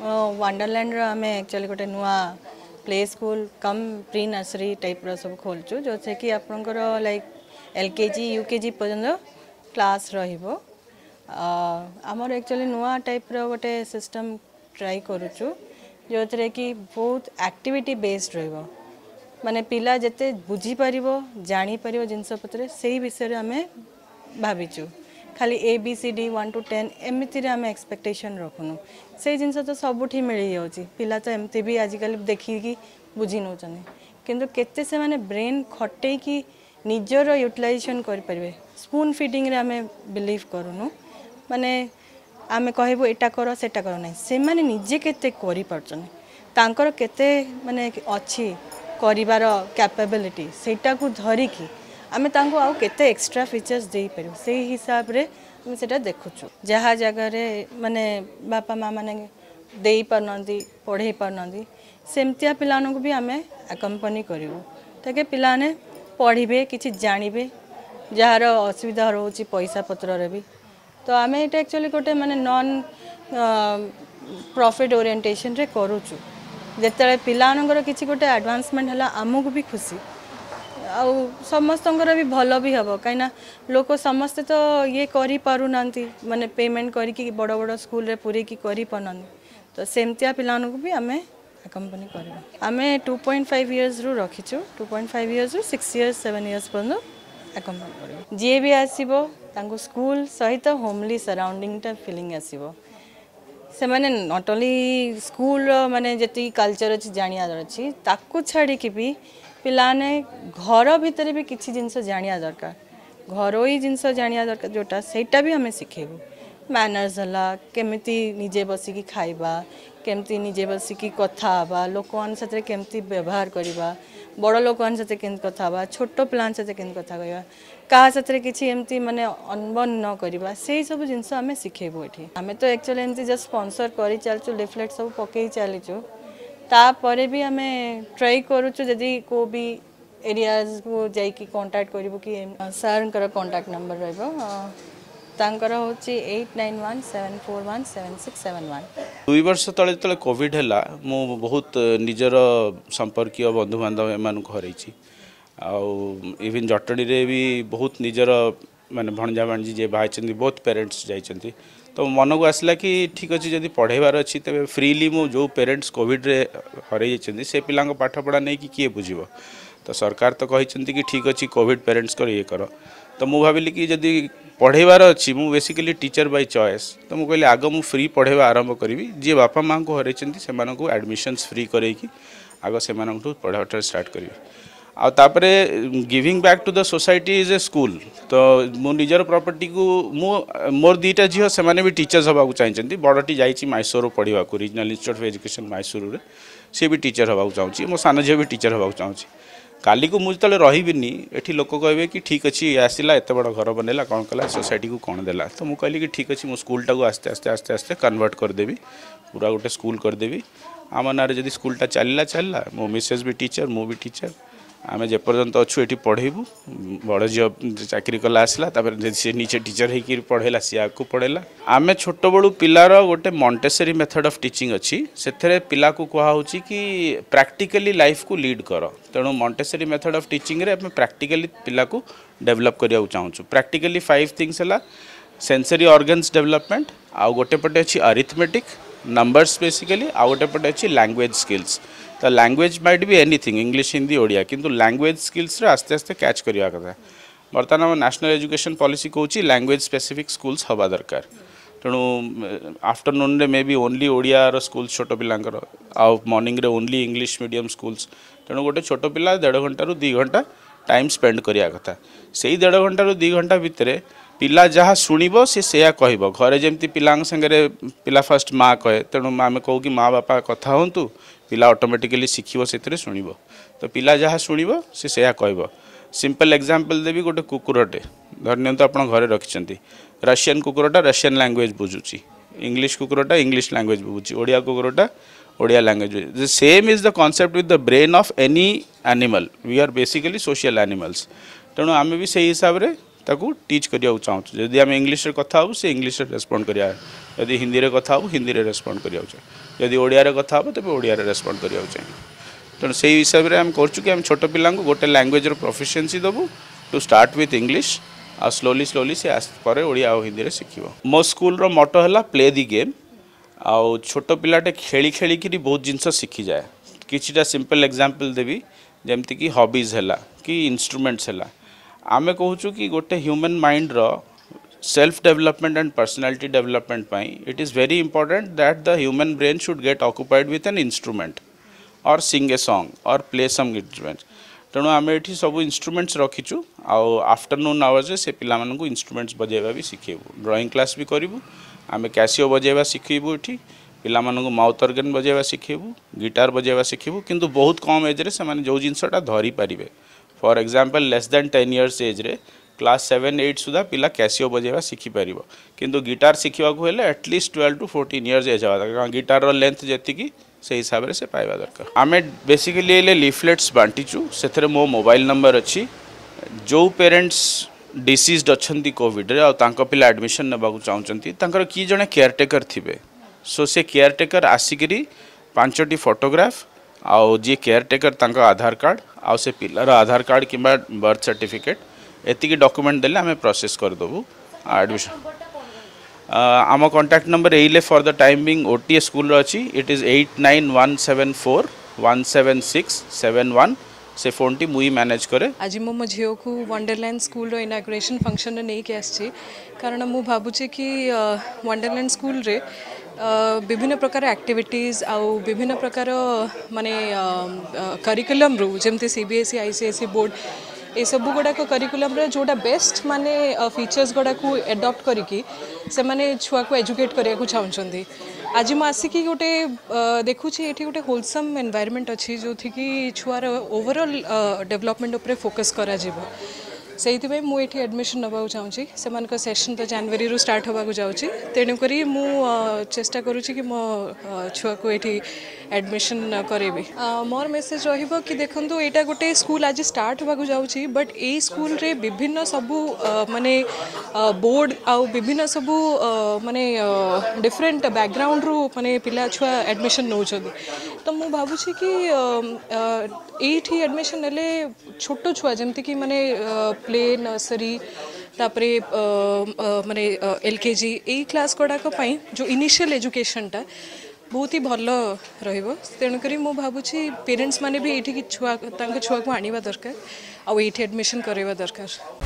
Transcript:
Wonderland में actually गोटे नुआ play school cum pre nursery type सब खोलचु जो से कि आप लाइक एलकेजी यूकेजी पर्यंत क्लास रहिबो आमर एक्चुअली नुआ टाइप गोटे सिस्टम ट्राई करूचु जो थे कि बहुत एक्टिविटी बेस्ड रहिबो माने पिला जेते बुझी परिबो जानी परिबो जिनस पत्र से विषय आम भाविचु खाली ABCD 1 to 10 एमती एक्सपेक्टेशन रखुनु से जिनस तो सबुठी मिल जाऊँगी पिला तो एमती भी आजिकल देखिकी बुझी नौ किंतु केते से माने ब्रेन खटे कि निजर यूटिलाइजेशन करें स्पून फिडिंग रे आमे बिलीव करूनु माने आमे कहबो एटा करो सेटा करो नहीं से माने निजे केते करि परछन तांकर केते माने अछि करिवार कैपेबिलिटी सेटा को धरिकी आम तांको आउ केते एक्स्ट्रा फीचर्स दे परु से हिसाब रे हम सेटा देखुछु जहा जगह रे माने बापा माँ माने देई परनंदी पढ़े परनंदी सेमतिया पिलानो को भी आमे अकम्पनी करिवो ताके पिलाने पढ़िबे किछि जानिबे जार असुविधा रहउछि पैसा पत्र रे भी तो आम एटा एक्चुअली गोटे माने नॉन प्रॉफिट ओरिएंटेशन रे करूछु जेते पिलानकर किछि गोटे एडवांसमेंट हला आमको भी खुशी आ समस्त भी भल भी हम कहीं लोक समस्ते तो ये करना माने पेमेंट करके बड़ बड़ स्कूल पूरे की करना तो सेमतिया पिलानों को भी आम कंपनी करें आम 2.5 इयर्स रु रखीचु 2.5 इयर्स रु 6 इयर्स 7 इयर्स पर्यटन आकम्पनी कर जी भी आसो तांको स्कूल सहित होमली सराउंडिंगटा फिलिंग आसो से मैंने नॉट ओनली स्कूल माने जी कल्चर अच्छी जानिया अच्छी ताकू छाड़ी भी पिलाने घर भितर भी किसी जिनस जानिया दरकार घरोई जिनस जानिया दरकार जोटा सेटा भी हमें शिखेबू मैनर्स हला केमती निजे बसिकी खाइबा केमती निजे बसिकी कथा हवा लोक साथ केमती व्यवहार करवा बड़ लोक साथे केमती कथा हवा छोट पिलान साथे केमती कथा कहवा क्या साथे किसी एमती माने अनबन न करवा से सब जिनस आम शिखेबू एठी आम तो एक्चुअली एमती जस्ट स्पॉन्सर करी चलचु लिफलेट सब पकई चलचु तापर भी आम ट्राई करूचु जदि को भी एरियाज को जाइकी कांटेक्ट करिबो कि सर कर कांटेक्ट नंबर रहबो तांकर होची 8917417671 2 वर्ष तले तले कोविड हैला मो बहुत निजर संपर्कीय बंधु बांधव एमान हरैची आ इवन जटड़ी रे भी बहुत निजर माने भणजा भाणजी जे भाईचंती बहुत पेरेंट्स जाईचंती तो मन को आसला कि ठीक अछि जदी पढेबार अछि तबे फ्रीली मो जो पेरेंट्स कोविड रे हरै जाईचंती से पिलांग पाठ पढा नै कि के बुझिबो तो सरकार तो कहिसंती कि ठीक अछि कोविड पेरेंट्स कर ये करो तो मु भाबिली कि जदी पढ़ेबार अच्छी मु बेसिकली टीचर बाय चॉइस तो मुझे आग मु फ्री पढ़ेवा आरंभ करी जी बापा माँ को हर से एडमिशन्स फ्री करके आग से पढ़ाटा स्टार्ट करी आउे giving back to the society is a school तो मो निजर प्रॉपर्टी को मोर दीटा झील से भी टीचर्स होगा चाहिए बड़टी जाइए मैसूर पढ़ा regional institute of education Mysore में सी भी टीचर होगा चाहिए मो सान झी भी टीचर होगा चाहिए काली को मुझे तले रही एठी लोक कहे कि ठीक अच्छी आसला एत बड़ घर बनला कौन कला सोसाइटी को कौन देला तो मुझे कहली कि ठीक अच्छे मुझे स्कूलटा को आस्ते आस्ते आस्ते आस्ते कन्वर्ट करदेवी पूरा गोटे स्कूल करदेवी आम ना जब स्कूलटा चलला मो मिसेस भी टीचर मु भी टीचर आम जेपर्यंत अच्छु ये पढ़ेबू बड़ झी चाकरी कला आसला सी नीचे टीचर होकर पढ़ेला सी आगे पढ़ेला आम छोट बड़ू पिलार गोटे मॉन्टेसरी मेथड ऑफ टीचिंग अच्छी से पिला को कहुच्ची कि प्रैक्टिकली लाइफ को लीड कर तेणु मॉन्टेसरी मेथड ऑफ टीचिंग रे आम प्रैक्टिकली पिला को डेवलप करिया चाहूँ प्रैक्टिकली 5 थिंग्स है सेंसरी ऑर्गन्स डेवलपमेंट आउ गोटे पटे अच्छी अरिथमेटिक नंबर्स बेसिकली आउ गोटे पटे अच्छी लैंग्वेज स्किल्स तो लैंग्वेज माइट भी एनीथिंग इंग्लिश हिंदी ओडिया किंतु लैंग्वेज स्किल्स आस्ते आस्ते कैच करिया कथा बर्तमान नेशनल एजुकेशन पॉलिसी कहूँ लैंग्वेज स्पेसिफिक स्कूल्स हवा दरकार तेणु आफ्टरनून रे may be only Odia school छोट पिलांकर आउ मॉर्निंग रे ओनली इंग्लिश मीडियम स्कूल्स तेणु गोटे छोट पिला 1.5 घंटा रू 2 घंटा टाइम स्पेंड करिया कथा से 1.5 घंटा रू 2 घंटा भितर पिला जहाँ शुणव सी से कह घरे जमी पिला सागर पिला फास्ट माँ कहे तेणु आम कहू कि माँ बापा कथा हूँ पिला ऑटोमेटिकली शिखिबो सेतरे सुनिबो तो पिला जहाँ सुनिबो से सेया कहबो सिंपल एग्जांपल देबी गोटे कुकुरटे धरनियंत आपण घरे रखिसेंती रशियन कुकुरटा रशियन लैंग्वेज बुझुची इंग्लिश कुकुरटा इंग्लिश लैंग्वेज बुझुची ओडिया कुकुरटा Odia language the same is the concept with the brain of any animal we are basically social animals तेणु आम भी से हिसाब रे ताकू टीच करिया चाहूँ जदि आम इंग्लिश रे कथा हो से इंग्लिश रे रेस्पोंड करिया जदि हिंदी रे कथा हो हिंदी रे रेस्पोंड करिया जदि ओडिया कथा हे तेज ओडिया रेस्पंड करा चाहिए। तेणु से हिसाब से आम करें छोट पिला गोटे लांगुएज प्रोफिशिएंसी देवु टू स्टार्ट विथ इंग्लीश आ स्लोली स्लोली से आसपर ओडिया और हिंदी शिख। मो स्कूल रो मोटो है प्ले दि गेम। आउ छोट पिलाटे खेली खेली कि बहुत जिनस शिखि जाए। किछिटा सिंपल एग्जांपल देवी जमती कि हॉबीज हैला कि इंस्ट्रूमेंट्स हैला। आमे कहूँ कि गोटे ह्यूमन माइंड रो self development and personality development पाई it is very important that the human brain should get occupied with an instrument or sing a song or play some instrument. तेणु आम ये सब इंस्ट्रूमेंट्स रखीचु आउ आफ्टरनून आवर्स से पिला मानकु instruments बजाइबा भी शिखेबु। Drawing class भी करूँ आम कैसीओ बजाइबा शिखेबु। इठी पिला मानकु माउथ ऑर्गन बजाइबा शिखेबु, गिटार बजाइबा शिखेबु, किंतु बहुत कम एज रे सेमाने जो जिनसटा धरी पारिबे। For example less than 10 years age रे क्लास 7-8 सुधा पिला कैसीओ बजाइबा शिखि पारिबो, किंतु गिटार शिखिबा को हेले एटलीस्ट 12 to 14 years एज हेबा दरकार। गिटार रो लेंथ जेतिकी से हिसाब रे से पाइबा दरकार। आमे बेसिकली ले लीफलेट्स बांटीचु। सेथरे मो मोबाइल नंबर अछि। जो पेरेंट्स डिसीज्ड अच्छी कोविड रे तांको पिला एडमिशन नेबाकू चाहउचंती तांकर की जने केयरटेकर थिबे। सो से केयरटेकर आसिकरी 5टी फोटोग्राफ आउ जी केयरटेकर तांका आधार कार्ड आउ से पिलार आधार कार्ड किबा बर्थ सर्टिफिकेट एतिकी डॉक्यूमेंट देले हमें प्रोसेस कर देबू एडमिशन। आम कांटेक्ट नंबर एइले for the time being OTA school अछि। It is 8917417671। से फोन टी मुई मैनेज करे। आज मो झील को वंडरलैंड स्कूल रो इनाग्रेशन फंक्शन नहीं कि आसी कारण मु भाबुचे कि वंडरलैंड स्कूल रे विभिन्न प्रकार एक्टिविटीज आउ विभिन्न प्रकार माने करिकुलम रो जेमते सीबीएसई आईसीएसई बोर्ड ए सबु गुड़ाक करिकुलम रे जोटा बेस्ट माने फीचर्स गुड़ाक एडॉप्ट करिकी से माने छुआ को एजुकेट करिया को चाहउचंदी। आज मु आसिकी गोटे देखुचे एठी गोटे होलसम एनवायरनमेंट अछि जो थी कि छुआर ओवरऑल डेवलपमेंट उपरे फोकस करा जेबो। सेहिति बै मु एठी एडमिशन नबाउ चाहउची। सेमान का सेशन तो जनवरी रो स्टार्ट होबा को जाउची। तेनु करी मु चेष्टा करूची कि मो छुआ को एठी एडमिशन करेबी। मोर मेसेज रहिबो कि देखंतु एटा गोटे स्कूल आज स्टार्ट होबा को जाउची बट ए स्कूल रे विभिन्न सबु माने बोर्ड आ विभिन्न सबु माने डिफरेंट बैकग्राउंड रो माने पिला छुआ एडमिशन नउछदी। तो मु भाबुची कि एठी एडमिशन लेले छोटो छुआ जेमति कि माने प्ले नर्सरी तापरे माने एलकेजी ए क्लास कोडा को पाई जो इनिशियल एजुकेशन टा बहुत ही भल रहिबो। तेणुकरी मु भाबुची पेरेंट्स माने भी एठी कि छुआ तांका छुआ को आनिबा दरकार आ एठी एडमिशन करेबा दरकार।